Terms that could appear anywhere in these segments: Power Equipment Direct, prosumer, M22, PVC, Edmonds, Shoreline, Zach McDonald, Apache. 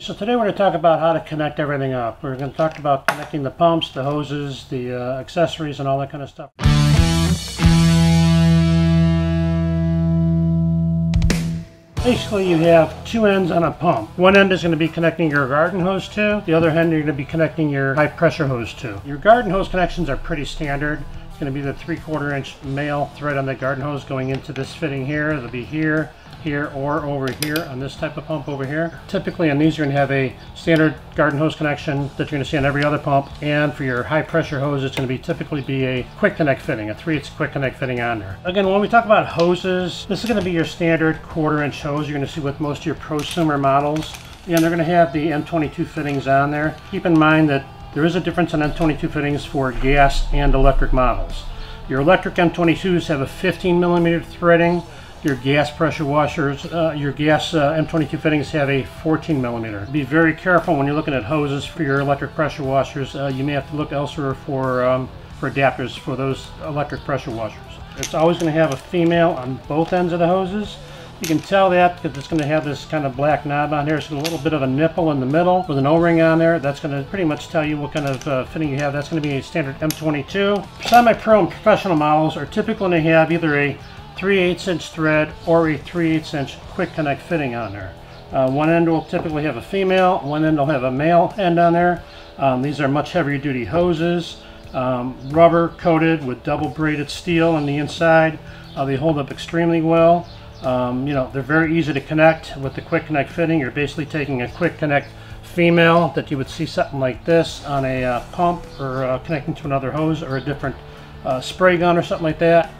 So today we're going to talk about how to connect everything up. We're going to talk about connecting the pumps, the hoses, the accessories, and all that kind of stuff. Basically, you have two ends on a pump. One end is going to be connecting your garden hose to. The other end, you're going to be connecting your high pressure hose to. Your garden hose connections are pretty standard. It's going to be the 3/4 inch male thread on the garden hose going into this fitting here. It'll be here, here, or over here on this type of pump over here. Typically on these you're going to have a standard garden hose connection that you're going to see on every other pump, and for your high pressure hose it's going to be typically a quick connect fitting, a 3/8 quick connect fitting on there. Again, when we talk about hoses, this is going to be your standard 1/4 inch hose you're going to see with most of your prosumer models, and they're going to have the M22 fittings on there. Keep in mind that there is a difference in M22 fittings for gas and electric models. Your electric M22s have a 15 mm threading. Your gas pressure washers, M22 fittings have a 14 mm. Be very careful when you're looking at hoses for your electric pressure washers. You may have to look elsewhere for adapters for those electric pressure washers. It's always going to have a female on both ends of the hoses. You can tell that because it's going to have this kind of black knob on here. It's a little bit of a nipple in the middle with an O-ring on there. That's going to pretty much tell you what kind of fitting you have. That's going to be a standard M22. Semi-pro and professional models are typically going to have either a 3/8 inch thread or a 3/8 inch quick connect fitting on there. One end will typically have a female, one end will have a male end on there. These are much heavier duty hoses, rubber coated with double braided steel on the inside. They hold up extremely well. They're very easy to connect with the quick connect fitting. You're basically taking a quick connect female that you would see something like this on a pump, or connecting to another hose or a different spray gun or something like that.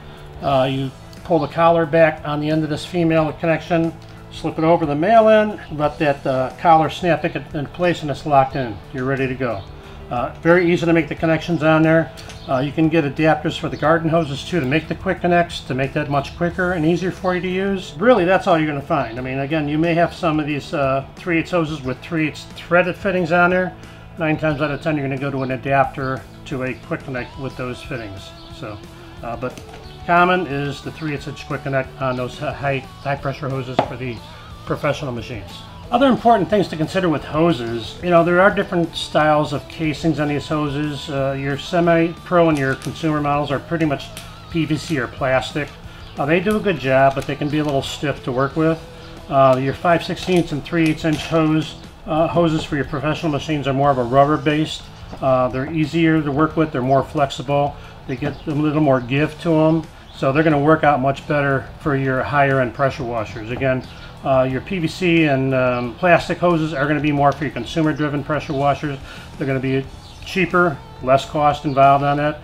You pull the collar back on the end of this female connection, slip it over the male end, let that collar snap in place, and it's locked in. You're ready to go. Very easy to make the connections on there. You can get adapters for the garden hoses too to make the quick connects, to make that much quicker and easier for you to use. Really, that's all you're going to find. I mean, again, you may have some of these 3/8 hoses with 3/8 threaded fittings on there. 9 times out of 10 you're going to go to an adapter to a quick connect with those fittings. So, but common is the 3/8 inch quick connect on those high pressure hoses for the professional machines. Other important things to consider with hoses, there are different styles of casings on these hoses. Your semi-pro and your consumer models are pretty much PVC or plastic. They do a good job, but they can be a little stiff to work with. Your 5/16 and 3/8 inch hoses for your professional machines are more of a rubber based. They're easier to work with, they're more flexible, they get a little more give to them, so they're going to work out much better for your higher end pressure washers. Again, your PVC and plastic hoses are going to be more for your consumer driven pressure washers. They're going to be cheaper, less cost involved on it.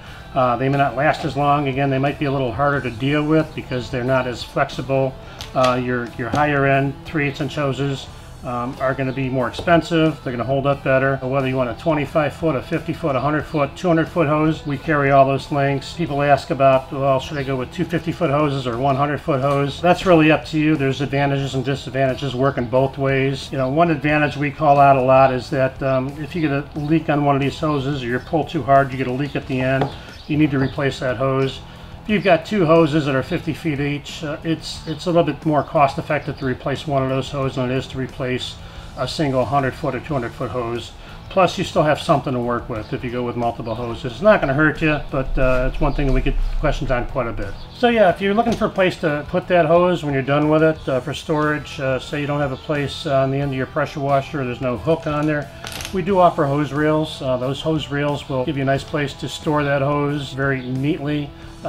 They may not last as long. Again, they might be a little harder to deal with because they're not as flexible. Your higher end 3/8 inch hoses are going to be more expensive. They're going to hold up better. Whether you want a 25 foot, a 50 foot, 100 foot, 200 foot hose, we carry all those lengths. People ask about, well, should I go with 250 foot hoses or 100 foot hose? That's really up to you. There's advantages and disadvantages working both ways. One advantage we call out a lot is that if you get a leak on one of these hoses, or you pull too hard, you get a leak at the end, you need to replace that hose. If you've got two hoses that are 50 feet each, it's a little bit more cost effective to replace one of those hoses than it is to replace a single 100 foot or 200 foot hose. Plus you still have something to work with if you go with multiple hoses. It's not going to hurt you, but it's one thing that we get questions on quite a bit. So yeah, if you're looking for a place to put that hose when you're done with it for storage, say you don't have a place on the end of your pressure washer, there's no hook on there, we do offer hose reels. Those hose reels will give you a nice place to store that hose very neatly.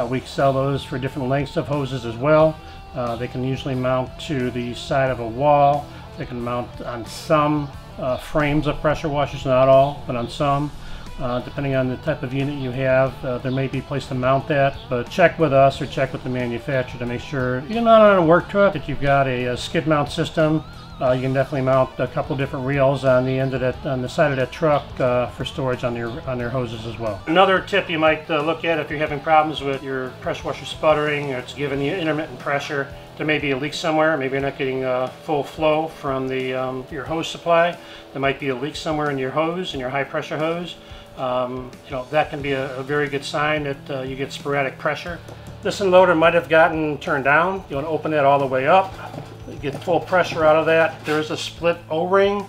We sell those for different lengths of hoses as well. They can usually mount to the side of a wall. They can mount on some frames of pressure washers, not all, but on some. Depending on the type of unit you have, there may be a place to mount that, but check with us or check with the manufacturer to make sure you're not on a work truck. If you've got a skid mount system, you can definitely mount a couple different reels on the end of that, on the side of that truck for storage on their hoses as well. Another tip you might look at if you're having problems with your pressure washer sputtering, or it's giving you intermittent pressure. There may be a leak somewhere. Maybe you're not getting full flow from the your hose supply. There might be a leak somewhere in your hose, in your high pressure hose. That can be a very good sign that you get sporadic pressure. This unloader might have gotten turned down. You want to open that all the way up, get full pressure out of that. There is a split O-ring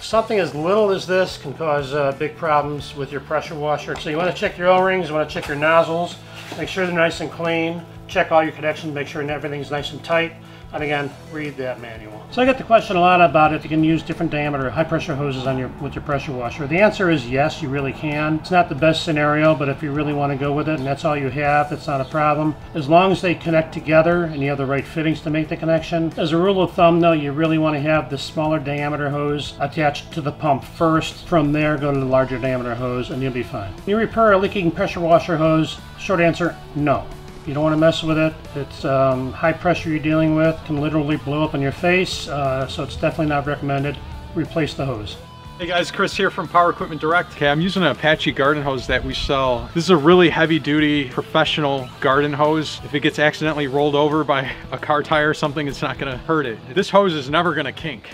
Something as little as this can cause big problems with your pressure washer. So you want to check your O-rings, you want to check your nozzles, make sure they're nice and clean, check all your connections, make sure everything's nice and tight, and again, read that manual. So I get the question a lot about if you can use different diameter high pressure hoses on with your pressure washer. The answer is yes, you really can. It's not the best scenario, but if you really want to go with it and that's all you have, it's not a problem. As long as they connect together and you have the right fittings to make the connection. As a rule of thumb though, you really want to have the smaller diameter hose attached to the pump first. From there, go to the larger diameter hose and you'll be fine. Can you repair a leaking pressure washer hose? Short answer, no. You don't want to mess with it. It's high pressure you're dealing with, can literally blow up in your face, so it's definitely not recommended. Replace the hose. Hey guys, Chris here from Power Equipment Direct. Okay, I'm using an Apache garden hose that we sell. This is a really heavy duty professional garden hose. If it gets accidentally rolled over by a car tire or something, it's not gonna hurt it. This hose is never gonna kink.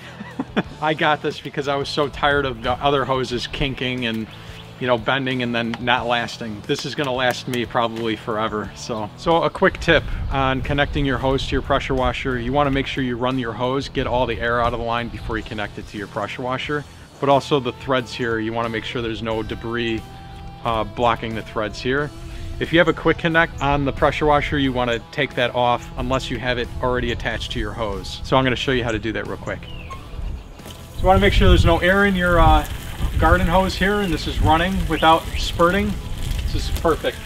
I got this because I was so tired of the other hoses kinking and bending and then not lasting. This is gonna last me probably forever. So a quick tip on connecting your hose to your pressure washer. You wanna make sure you run your hose, get all the air out of the line before you connect it to your pressure washer. But also the threads here, you wanna make sure there's no debris blocking the threads here. If you have a quick connect on the pressure washer, you wanna take that off unless you have it already attached to your hose. So I'm gonna show you how to do that real quick. So you wanna make sure there's no air in your garden hose here, and this is running without spurting. This is perfect.